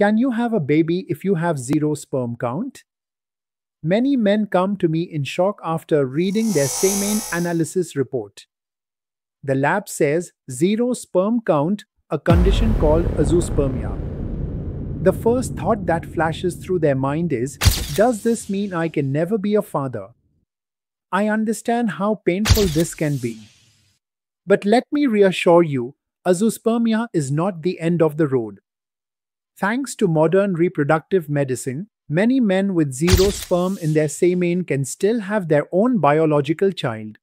Can you have a baby if you have zero sperm count? Many men come to me in shock after reading their semen analysis report. The lab says zero sperm count, a condition called azoospermia. The first thought that flashes through their mind is, does this mean I can never be a father? I understand how painful this can be. But let me reassure you, azoospermia is not the end of the road. Thanks to modern reproductive medicine, many men with zero sperm in their semen can still have their own biological child.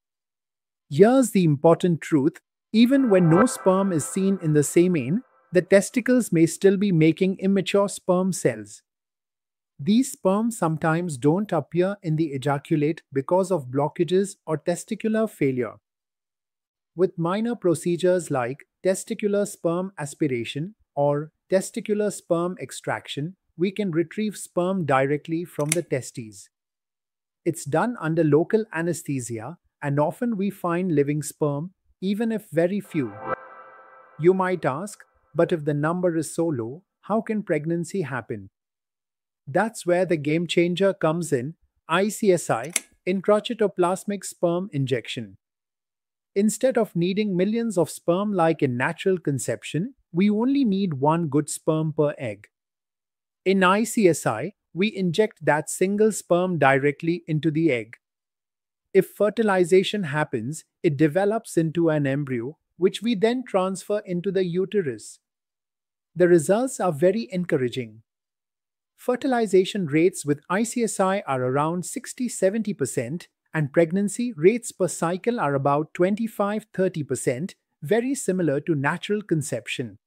Here's the important truth, even when no sperm is seen in the semen, the testicles may still be making immature sperm cells. These sperm sometimes don't appear in the ejaculate because of blockages or testicular failure. With minor procedures like testicular sperm aspiration or testicular sperm extraction, we can retrieve sperm directly from the testes. It's done under local anesthesia, and often we find living sperm, even if very few. You might ask, but if the number is so low, how can pregnancy happen? That's where the game changer comes in, ICSI, intracytoplasmic sperm injection. Instead of needing millions of sperm like in natural conception, we only need one good sperm per egg. In ICSI, we inject that single sperm directly into the egg. If fertilization happens, it develops into an embryo, which we then transfer into the uterus. The results are very encouraging. Fertilization rates with ICSI are around 60–70%, and pregnancy rates per cycle are about 25–30%, very similar to natural conception.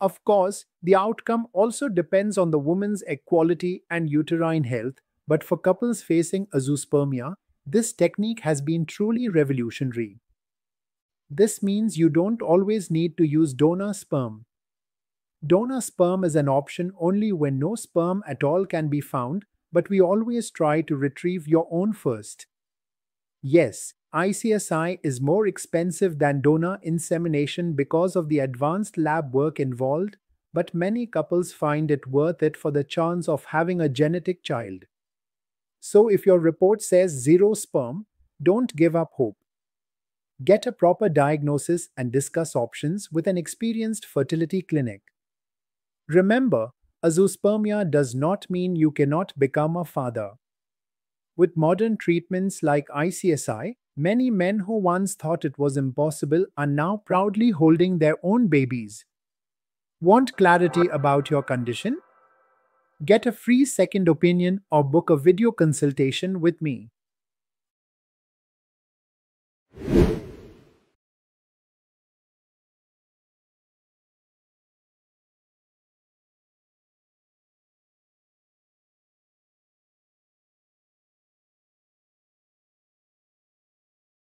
Of course, the outcome also depends on the woman's egg quality and uterine health, but for couples facing azoospermia, this technique has been truly revolutionary. This means you don't always need to use donor sperm. Donor sperm is an option only when no sperm at all can be found, but we always try to retrieve your own first. Yes, ICSI is more expensive than donor insemination because of the advanced lab work involved, but many couples find it worth it for the chance of having a genetic child. So if your report says zero sperm, don't give up hope. Get a proper diagnosis and discuss options with an experienced fertility clinic. Remember, azoospermia does not mean you cannot become a father. With modern treatments like ICSI, many men who once thought it was impossible are now proudly holding their own babies. Want clarity about your condition? Get a free second opinion or book a video consultation with me.